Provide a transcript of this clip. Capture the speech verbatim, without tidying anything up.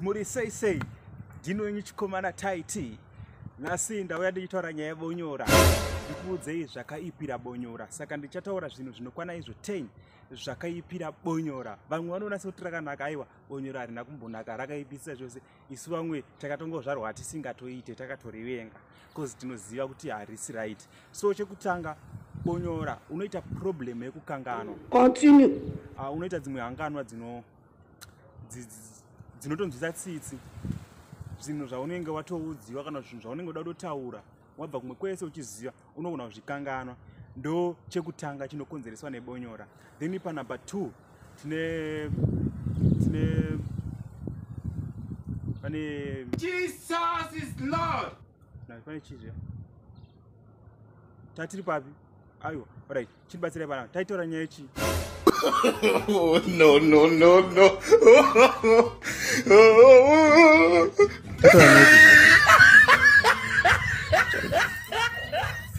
Muri sei sei, dino nyichikomana taiti, nasi ndawe ndichitaura nyaya bonyora, ndikuudzei zvakaipira bonyora, saka ndichataura zvinhu zvinokwana izvo ten zvakaipira bonyora. Vamwe vanoona kuti rakanaka, aiwa bonyora harina kumbonaka, rakaipisa zvose. Isu vamwe takatongozvarwa hatisingatoite, takatorevenga because tinoziva kuti harisi right. So chekutanga bonyora unoita problem yekukanganwa. Continue. Ah uh, unoita dzimwe hanganwa dzino dzinotonzwisa tsitsi, zvinhu zvaunenge watoudziwa kana zvinhu zvaunenge uda kutotaura, wabva kumwe kwese uchiziva unoona zvikanganwa. Ndo chekutanga chinokonzereswa nebonyora. Then pa number two tine tine pane Jesus is Lord. Na pane chizve tatiri papi. Aiwa, alright, chibatsire pana taitora nyaya yechi. no no no no